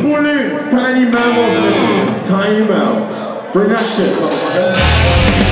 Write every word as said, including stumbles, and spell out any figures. Pull in. Tiny mammals. Time out. Bring that shit, motherfucker.